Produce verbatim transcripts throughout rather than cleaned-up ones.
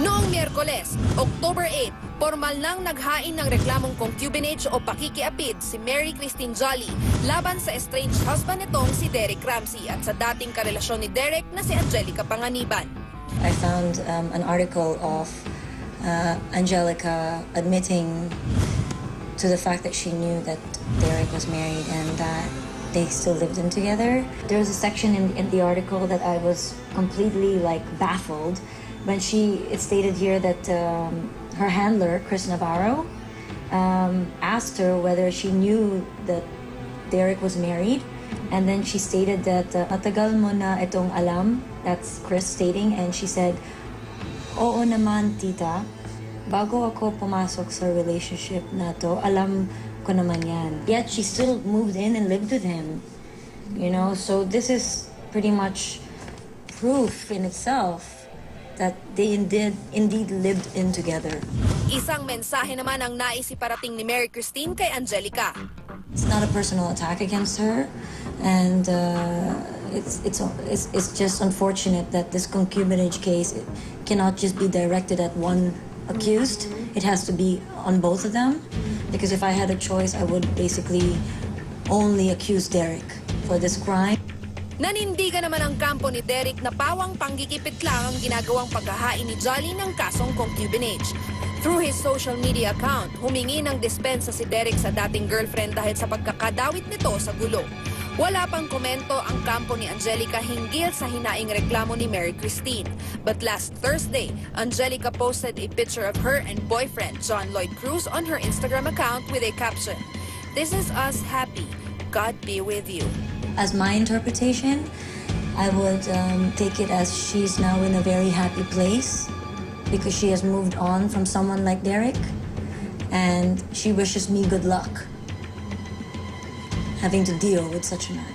Noong Miyerkules, October eighth, pormal nang naghain ng reklamong concubinage o pakikiapid si Mary Christine Jolly laban sa estranged husband nitong si Derek Ramsey at sa dating karelasyon ni Derek na si Angelica Panganiban. I found um, an article of uh, Angelica admitting to the fact that she knew that Derek was married and that they still lived in together. There was a section in, in the article that I was completely like baffled. When she, it stated here that um, her handler, Chris Navarro, um, asked her whether she knew that Derek was married, and then she stated that uh, matagal mo na itong alam, that's Chris stating, and she said, oo naman tita, bago ako pumasok sa relationship na to, alam ko naman yan. Yet she still moved in and lived with him, you know, so this is pretty much proof in itself that they indeed, indeed lived in together. Isang mensahe naman ang nais iparating ni Mary Christine kay Angelica. It's not a personal attack against her, and uh, it's, it's, it's, it's just unfortunate that this concubinage case it cannot just be directed at one accused. It has to be on both of them, because if I had a choice, I would basically only accuse Derek for this crime. Nanindigan naman ang kampo ni Derek na pawang panggigipit lang ang ginagawang paghahain ni Jolly ng kasong concubinage. Through his social media account, humingi ng dispensa si Derek sa dating girlfriend dahil sa pagkakadawit nito sa gulo. Wala pang komento ang kampo ni Angelica hinggil sa hinaing reklamo ni Mary Christine. But last Thursday, Angelica posted a picture of her and boyfriend John Lloyd Cruz on her Instagram account with a caption, "This is us happy. God be with you." As my interpretation, I would um, take it as she's now in a very happy place because she has moved on from someone like Derek, and she wishes me good luck having to deal with such a man.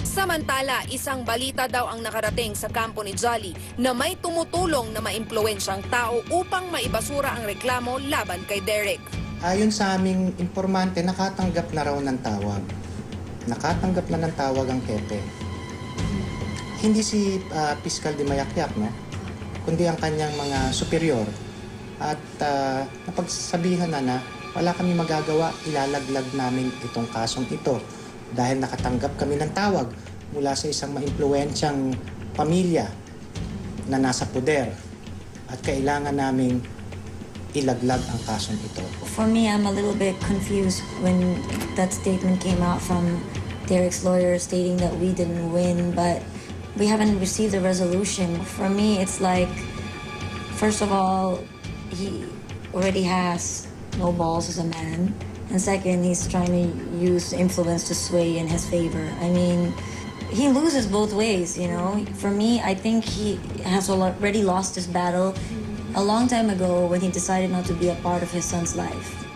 Samantala, isang balita daw ang nakarating sa kampo ni Jolly na may tumutulong na maimpluwensyang tao upang maibasura ang reklamo laban kay Derek. Ayon sa aming informante, nakatanggap na raw ng tawag. Nakatanggap na ng tawag ang Pepe. Hindi si uh, Fiscal de Mayakyap, no? Kundi ang kanyang mga superior. At uh, napagsabihan na na, wala kami magagawa, ilalaglag namin itong kasong ito. Dahil nakatanggap kami ng tawag mula sa isang maimpluwensyang pamilya na nasa poder. At kailangan naming ilaglag ang kasong ito. For me, I'm a little bit confused when that statement came out from Derek's lawyer stating that we didn't win, but we haven't received a resolution. For me, it's like, first of all, he already has no balls as a man, and second, he's trying to use influence to sway in his favor. I mean, he loses both ways, you know? For me, I think he has already lost this battle a long time ago when he decided not to be a part of his son's life.